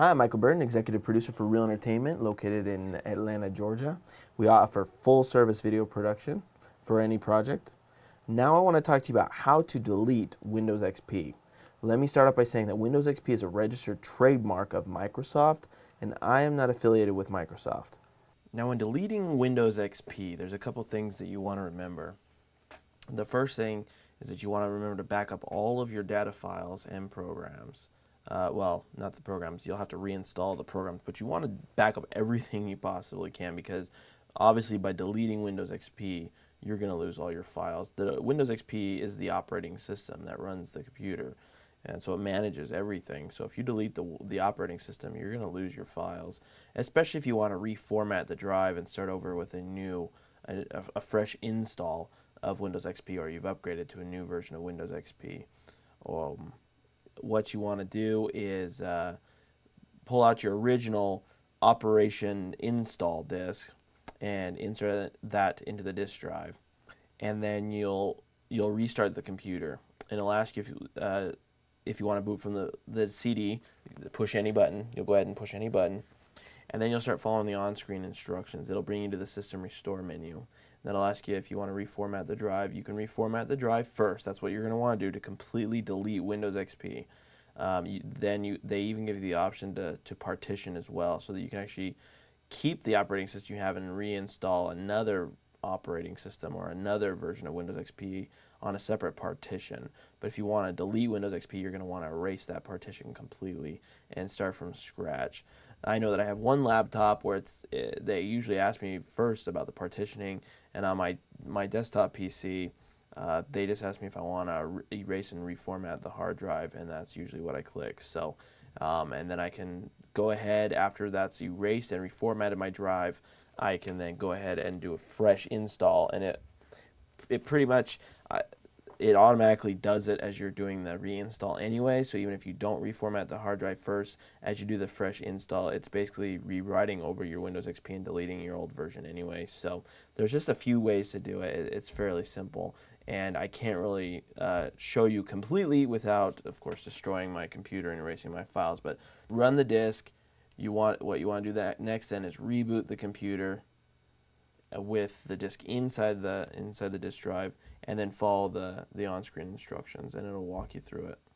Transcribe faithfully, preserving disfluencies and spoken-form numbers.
Hi, I'm Michael Burton, executive producer for Real Entertainment, located in Atlanta, Georgia. We offer full-service video production for any project. Now I want to talk to you about how to delete Windows X P. Let me start off by saying that Windows X P is a registered trademark of Microsoft, and I am not affiliated with Microsoft. Now, when deleting Windows X P, there's a couple things that you want to remember. The first thing is that you want to remember to back up all of your data files and programs. Uh, well, not the programs. You'll have to reinstall the programs, but you want to back up everything you possibly can, because obviously by deleting Windows X P, you're going to lose all your files. The Windows X P is the operating system that runs the computer, and so it manages everything. So if you delete the, the operating system, you're going to lose your files, especially if you want to reformat the drive and start over with a new, a, a fresh install of Windows X P, or you've upgraded to a new version of Windows X P. Um, what you want to do is uh, pull out your original operation install disk and insert that into the disk drive, and then you'll you'll restart the computer, and it'll ask you if you, uh, if you want to boot from the, the C D, push any button. You'll go ahead and push any button, and then you'll start following the on-screen instructions. It'll bring you to the System Restore menu. That'll ask you if you want to reformat the drive. You can reformat the drive first. That's what you're going to want to do to completely delete Windows X P. Um, you, then you, they even give you the option to, to partition as well, so that you can actually keep the operating system you have and reinstall another operating system or another version of Windows X P on a separate partition. But if you want to delete Windows X P, you're going to want to erase that partition completely and start from scratch. I know that I have one laptop where it's it, they usually ask me first about the partitioning, and on my my desktop P C, uh, they just ask me if I want to erase and reformat the hard drive, and that's usually what I click. So, um, and then I can go ahead after that's erased and reformatted my drive. I can then go ahead and do a fresh install, and it it pretty much uh, it automatically does it as you're doing the reinstall anyway. So even if you don't reformat the hard drive first, as you do the fresh install, it's basically rewriting over your Windows X P and deleting your old version anyway. So there's just a few ways to do it. It's fairly simple, and I can't really uh, show you completely without, of course, destroying my computer and erasing my files. But run the disk. You want what you want to do that next then is reboot the computer with the disk inside the inside the disk drive, and then follow the the on-screen instructions, and it'll walk you through it.